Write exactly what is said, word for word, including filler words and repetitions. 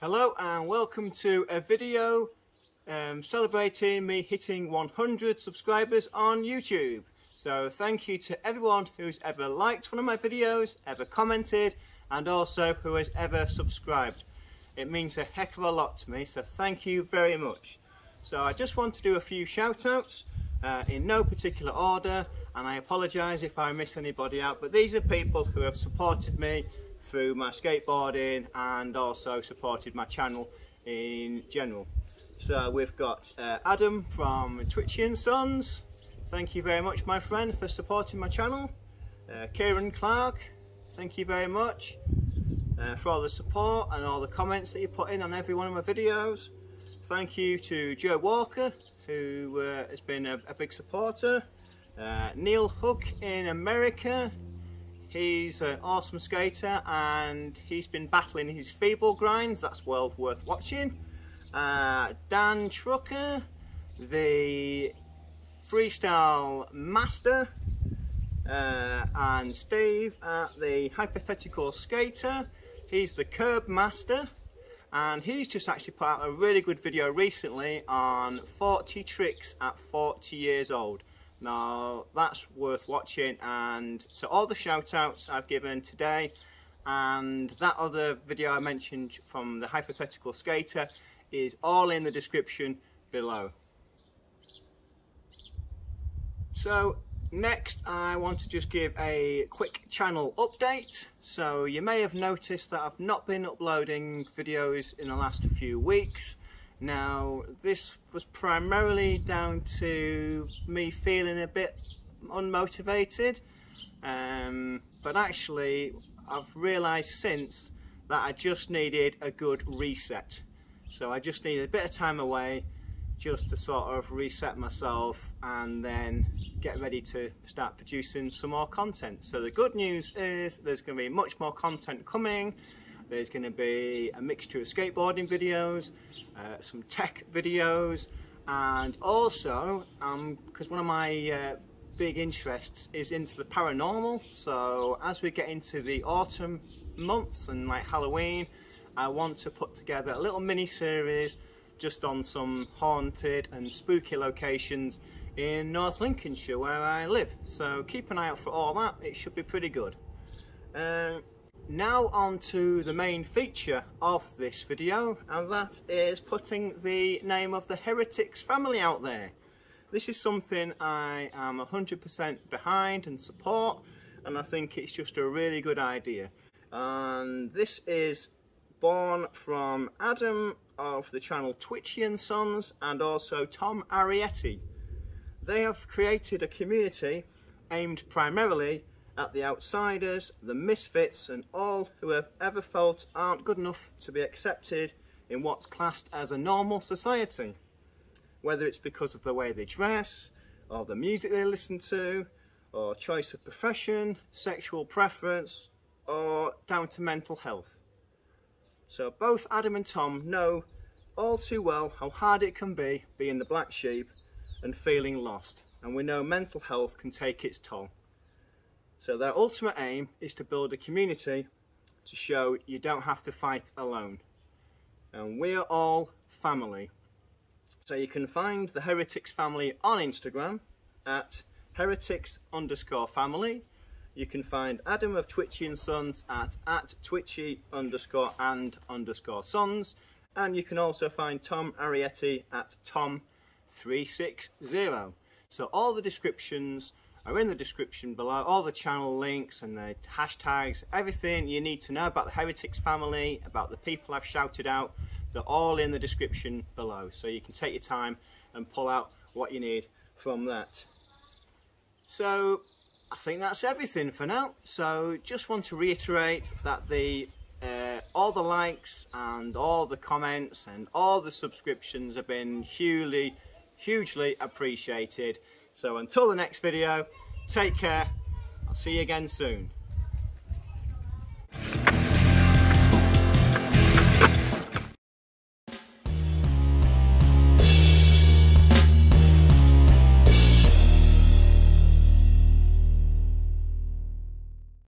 Hello and welcome to a video um, celebrating me hitting one hundred subscribers on YouTube. So thank you to everyone who's ever liked one of my videos, ever commented, and also who has ever subscribed. It means a heck of a lot to me, so thank you very much. So I just want to do a few shout outs uh, in no particular order, and I apologise if I miss anybody out, but these are people who have supported me through my skateboarding and also supported my channel in general. So we've got uh, Adam from Twitchie and Sons. Thank you very much, my friend, for supporting my channel. Uh, Kieran Clark, thank you very much uh, for all the support and all the comments that you put in on every one of my videos. Thank you to Joe Walker, who uh, has been a, a big supporter. Uh, Neil Hook in America. He's an awesome skater and he's been battling his feeble grinds. That's well worth watching. Uh, Dantrooker, the freestyle master, uh, and Steve at the Hypothetical Skater. He's the curb master, and he's just actually put out a really good video recently on forty tricks at forty years old. Now that's worth watching. And so all the shout outs I've given today and that other video I mentioned from the Hypothetical Skater is all in the description below. So next I want to just give a quick channel update. So you may have noticed that I've not been uploading videos in the last few weeks. Now this was primarily down to me feeling a bit unmotivated, um, but actually I've realised since that I just needed a good reset. So I just needed a bit of time away just to sort of reset myself and then get ready to start producing some more content. So the good news is there's going to be much more content coming. There's going to be a mixture of skateboarding videos, uh, some tech videos, and also, because um, one of my uh, big interests is into the paranormal, so as we get into the autumn months and like Halloween, I want to put together a little mini-series just on some haunted and spooky locations in North Lincolnshire where I live. So keep an eye out for all that, it should be pretty good. Uh, Now on to the main feature of this video, and that is putting the name of the Heretix Family out there. This is something I am one hundred percent behind and support, and I think it's just a really good idea. And this is born from Adam of the channel Twitchie and Sons and also Tom Arietti. They have created a community aimed primarily at the outsiders, the misfits, and all who have ever felt aren't good enough to be accepted in what's classed as a normal society. Whether it's because of the way they dress, or the music they listen to, or choice of profession, sexual preference, or down to mental health. So both Adam and Tom know all too well how hard it can be being the black sheep and feeling lost, and we know mental health can take its toll. So their ultimate aim is to build a community to show you don't have to fight alone. And we are all family. So you can find the Heretix Family on Instagram at Heretix underscore family. You can find Adam of Twitchie and Sons at at Twitchie underscore and underscore sons. And you can also find Tom Arietti at Tom three sixty. So all the descriptions are in the description below, all the channel links and the hashtags, everything you need to know about the Heretix Family, about the people I've shouted out, they're all in the description below. So you can take your time and pull out what you need from that. So I think that's everything for now. So just want to reiterate that the uh, all the likes and all the comments and all the subscriptions have been hugely, hugely appreciated. So until the next video, take care, I'll see you again soon.